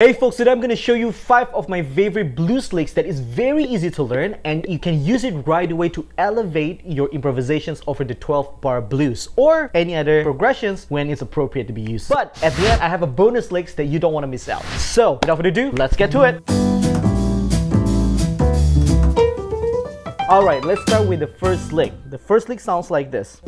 Hey folks, today I'm going to show you 5 of my favorite blues licks that is very easy to learn and you can use it right away to elevate your improvisations over the 12 bar blues or any other progressions when it's appropriate to be used. But at the end, I have a bonus licks that you don't want to miss out. So without further ado, let's get to it. Alright, let's start with the first lick. The first lick sounds like this.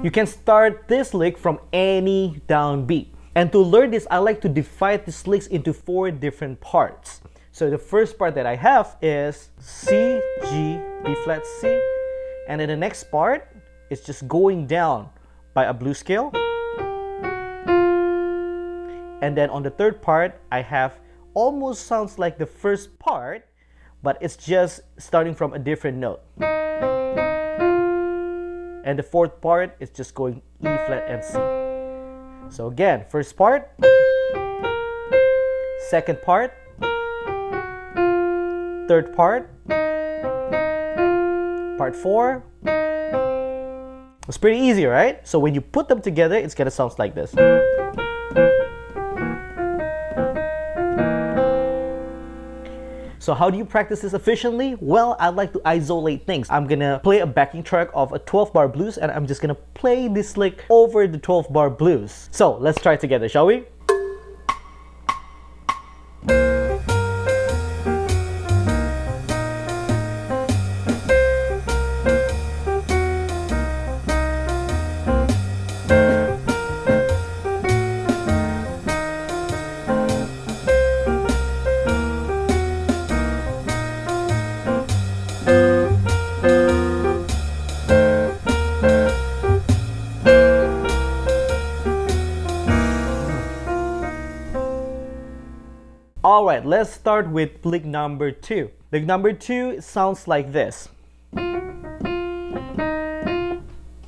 You can start this lick from any downbeat. And to learn this, I like to divide these licks into 4 different parts. So the first part that I have is C, G, B flat, C. And then the next part is just going down by a blues scale. And then on the third part, I have almost sounds like the first part, but it's just starting from a different note. And the fourth part is just going E flat and C. So again, first part, second part, third part, part 4. It's pretty easy, right? So when you put them together, it's gonna sound like this. So how do you practice this efficiently? Well, I like to isolate things. I'm gonna play a backing track of a 12 bar blues and I'm just gonna play this lick over the 12 bar blues. So let's try it together, shall we? Alright, let's start with lick number 2. Lick number 2 sounds like this.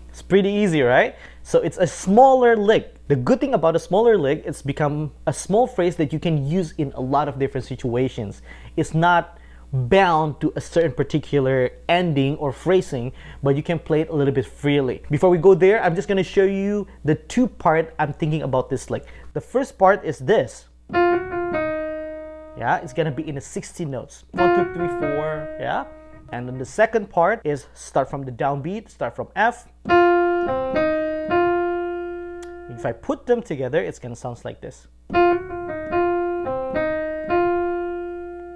It's pretty easy, right? So it's a smaller lick. The good thing about a smaller lick, it's become a small phrase that you can use in a lot of different situations. It's not bound to a certain particular ending or phrasing, but you can play it a little bit freely. Before we go there, I'm just going to show you the 2 part I'm thinking about this lick. The first part is this. Yeah, it's gonna be in the 16 notes. 1, 2, 3, 4, yeah. And then the second part is start from the downbeat, start from F. If I put them together, it's gonna sound like this.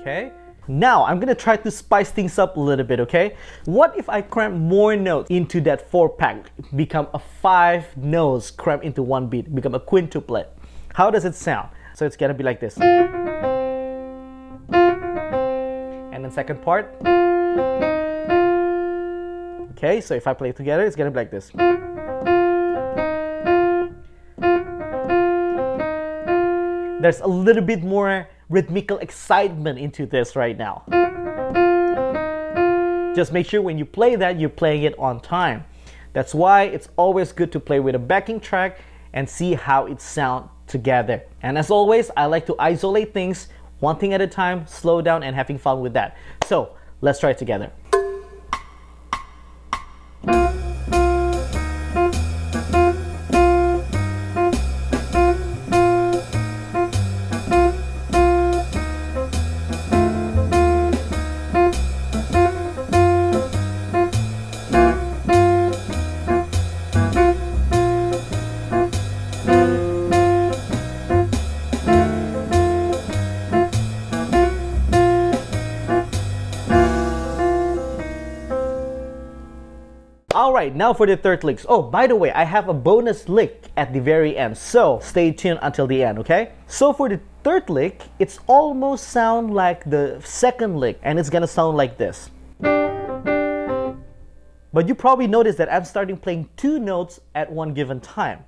Okay. Now, I'm gonna try to spice things up a little bit, okay? What if I cramp more notes into that 4-pack? Become a 5 notes cramped into 1 beat, become a quintuplet. How does it sound? So it's gonna be like this. And second part. Okay, so if I play it together, it's gonna be like this. There's a little bit more rhythmical excitement into this right now. Just make sure when you play that, you're playing it on time. That's why it's always good to play with a backing track and see how it sounds together. And as always, I like to isolate things one thing at a time, slow down and having fun with that. So let's try it together. Alright, now for the third licks. Oh, by the way, I have a bonus lick at the very end, so stay tuned until the end, okay? So for the third lick, it's almost sound like the second lick, and it's gonna sound like this. But you probably noticed that I'm starting playing 2 notes at one given time.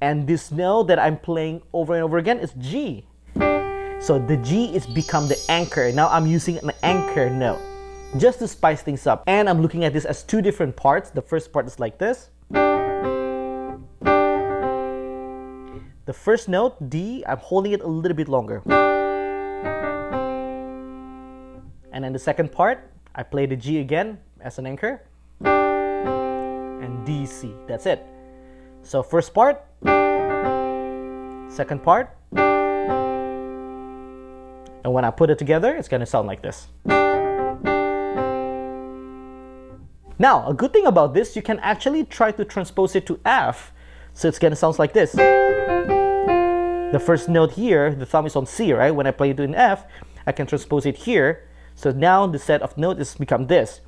And this note that I'm playing over and over again is G. So the G is become the anchor. Now I'm using an anchor note, just to spice things up. And I'm looking at this as 2 different parts. The first part is like this. The first note, D, I'm holding it a little bit longer. And then the second part, I play the G again as an anchor. and D, C. That's it. So first part, second part, and when I put it together, it's going to sound like this. Now, a good thing about this, you can actually try to transpose it to F, so it's going to sound like this. The first note here, the thumb is on C, right? When I play it in F, I can transpose it here. So now the set of notes has become this.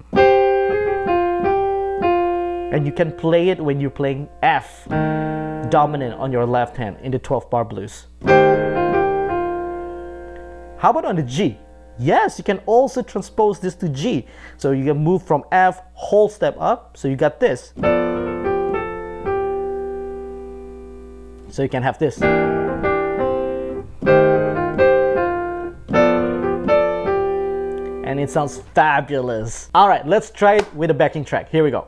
And you can play it when you're playing F dominant on your left hand in the 12-bar blues. How about on the G? Yes, you can also transpose this to G. So you can move from F whole step up, so you got this. So you can have this. And it sounds fabulous. All right, let's try it with a backing track. Here we go.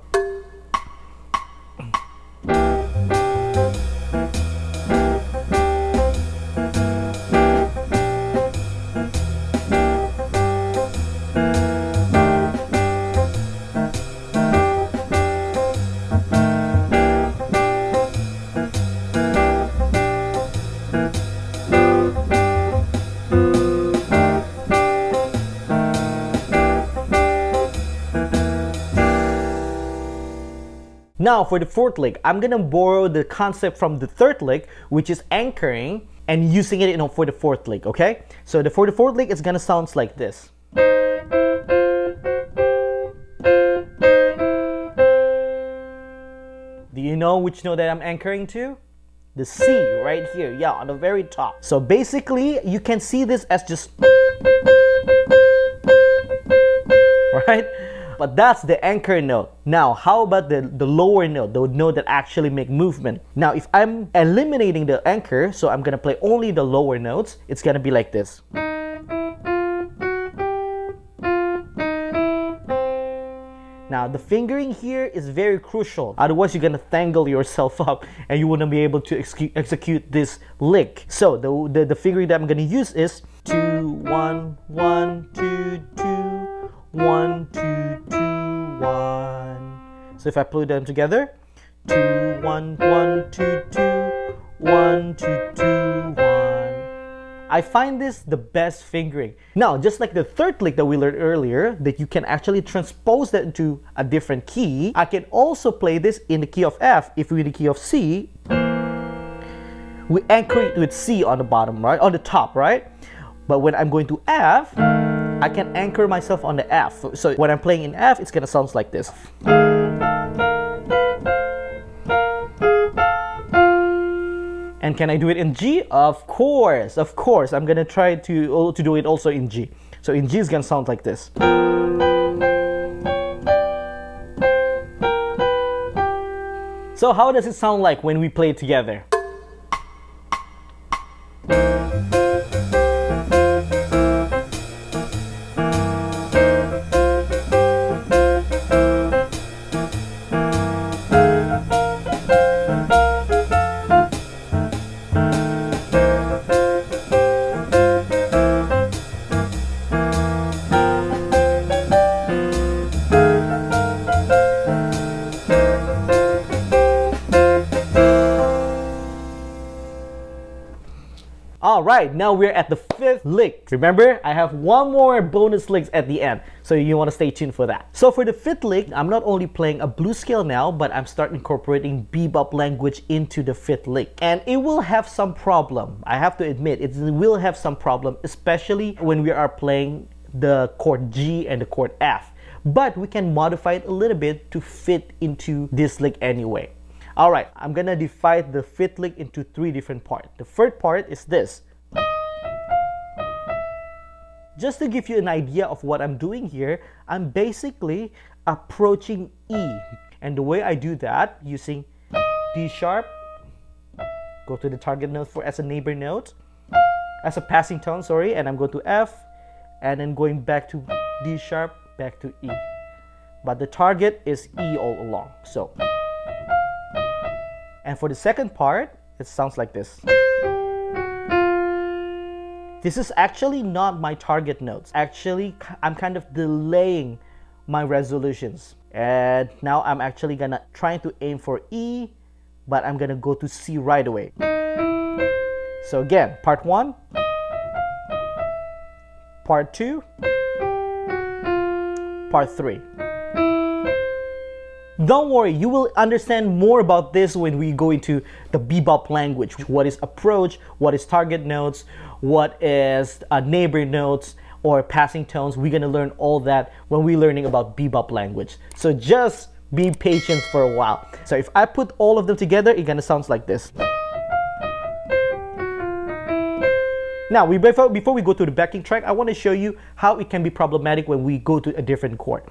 Now for the fourth lick, I'm gonna borrow the concept from the third lick, which is anchoring, and using it for the fourth lick, okay? So for the fourth lick, it's gonna sound like this. Do you know which note that I'm anchoring to? The C right here, yeah, on the very top. So basically, you can see this as just... right? But that's the anchor note. Now, how about the lower note, the note that actually make movement? Now, if I'm eliminating the anchor, so I'm gonna play only the lower notes, it's gonna be like this. Now, the fingering here is very crucial. Otherwise, you're gonna tangle yourself up and you wouldn't be able to execute this lick. So, the fingering that I'm gonna use is 2, 1, 1, 2, 2, 1, 2, 2, 1. So if I put them together, 2, 1, 1, 2, 2, 1, 2, 2, 1. I find this the best fingering. Now, just like the third lick that we learned earlier, that you can actually transpose that into a different key, I can also play this in the key of F. If we're in the key of C, we anchor it with C on the bottom, right? On the top, right? But when I'm going to F, I can anchor myself on the F. So when I'm playing in F, it's gonna sound like this. And can I do it in G? Of course, of course. I'm gonna try to do it also in G. So in G, it's gonna sound like this. So how does it sound like when we play it together? Alright, now we're at the fifth lick. Remember, I have one more bonus lick at the end, so you want to stay tuned for that. So for the fifth lick, I'm not only playing a blues scale now, but I'm starting incorporating bebop language into the fifth lick. And it will have some problem. I have to admit, it will have some problem, especially when we are playing the chord G and the chord F. But we can modify it a little bit to fit into this lick anyway. Alright, I'm gonna divide the fifth lick into three different parts. The first part is this. Just to give you an idea of what I'm doing here, I'm basically approaching E. And the way I do that, using D sharp, go to the target note as a neighbor note, as a passing tone, sorry, and I'm going to F, and then going back to D sharp, back to E. But the target is E all along, so. And for the second part, it sounds like this. This is actually not my target notes. Actually, I'm kind of delaying my resolutions. And now I'm actually gonna try to aim for E, but I'm gonna go to C right away. So again, part one, part two, part three. Don't worry, you will understand more about this when we go into the bebop language. What is approach, what is target notes, what is neighbor notes, or passing tones. We're gonna learn all that when we're learning about bebop language. So just be patient for a while. So if I put all of them together, it gonna sound like this. Now, before we go to the backing track, I wanna show you how it can be problematic when we go to a different chord.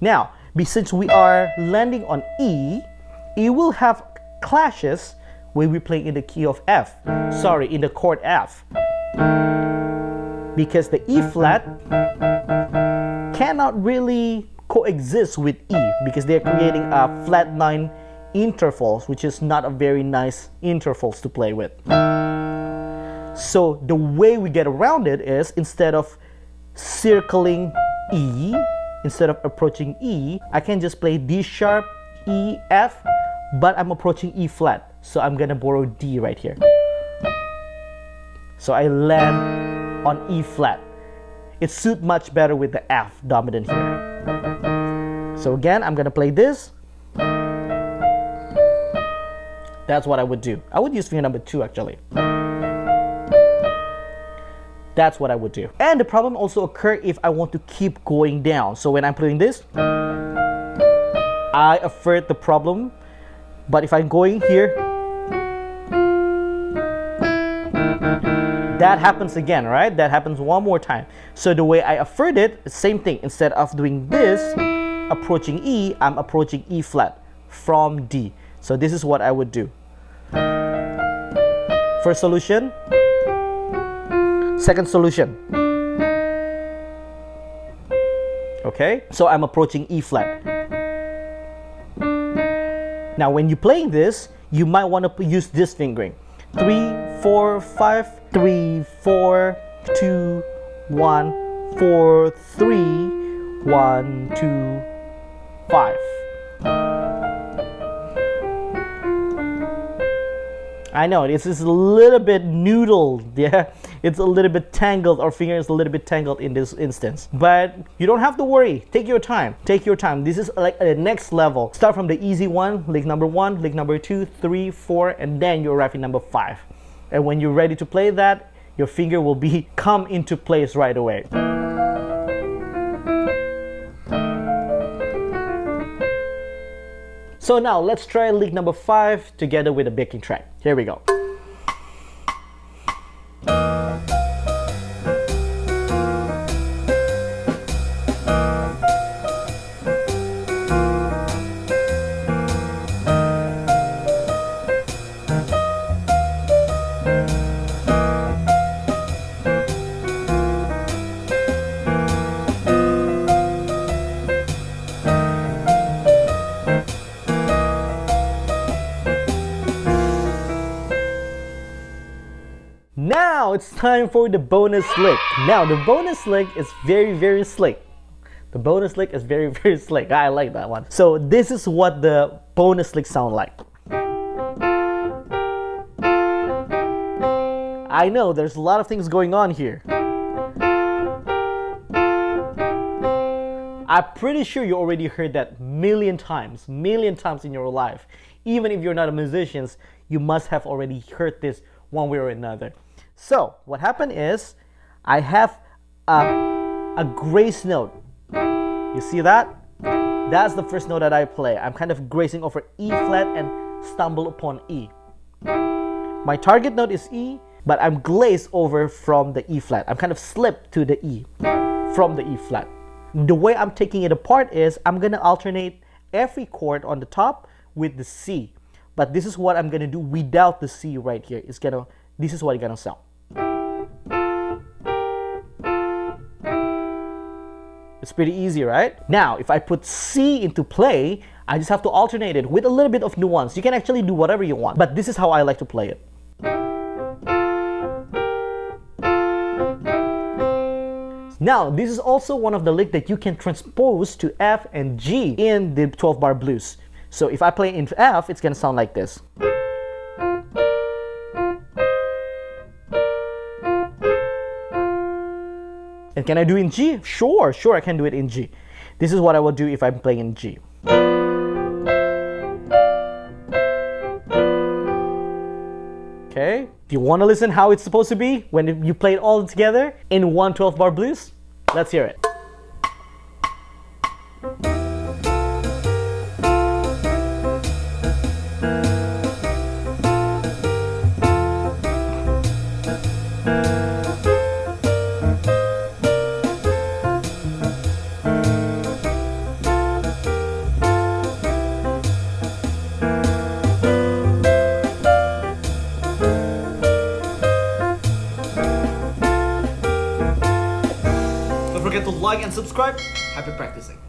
Now, since we are landing on E, it will have clashes when we play in the key of F. Sorry, in the chord F. Because the E flat cannot really coexist with E because they're creating a flat 9 intervals, which is not a very nice intervals to play with. So the way we get around it is instead of circling E, instead of approaching E, I can just play D sharp, E, F, but I'm approaching E flat. So I'm gonna borrow D right here. So I land on E flat. It suits much better with the F dominant here. So again, I'm gonna play this. That's what I would do. I would use finger number 2 actually. That's what I would do. And the problem also occurs if I want to keep going down. So when I'm playing this, I avert the problem. But if I'm going here, that happens again, right? That happens one more time. So the way I avert it, same thing. Instead of doing this, approaching E, I'm approaching E flat from D. So this is what I would do. First solution. Second solution. Okay, so I'm approaching E flat. Now when you're playing this, you might want to use this fingering. 3, 4, 5, 3, 4, 2, 1, 4, 3, 1, 2, 5. I know this is a little bit noodled, yeah. It's a little bit tangled, our finger is a little bit tangled in this instance. But you don't have to worry, take your time, take your time. This is like the next level. Start from the easy one, lick number 2, 3, 4, and then you arrive at number 5. And when you're ready to play that, your finger will come into place right away. So now let's try lick number 5 together with a backing track. Here we go. Now it's time for the bonus lick. Now the bonus lick is very slick. The bonus lick is very slick. I like that one. So this is what the bonus lick sound like. I know there's a lot of things going on here. I'm pretty sure you already heard that million times in your life. Even if you're not a musician, you must have already heard this one way or another. So what happened is I have a grace note. You see that? That's the first note that I play. I'm kind of gracing over E flat and stumble upon E. My target note is E, but I'm glazed over from the E flat. I'm kind of slipped to the E from the E flat. The way I'm taking it apart is I'm gonna alternate every chord on the top with the C. But this is what I'm gonna do without the C right here. This is what it's gonna sound. It's pretty easy, right? Now, if I put C into play, I just have to alternate it with a little bit of nuance. You can actually do whatever you want, but this is how I like to play it. Now, this is also one of the licks that you can transpose to F and G in the 12-bar blues. So if I play in F, it's gonna sound like this. And can I do in G? Sure, sure I can do it in G. This is what I will do if I'm playing in G. Okay, do you want to listen how it's supposed to be when you play it all together in one 12-bar blues? Let's hear it. Don't forget to like and subscribe. Happy practicing.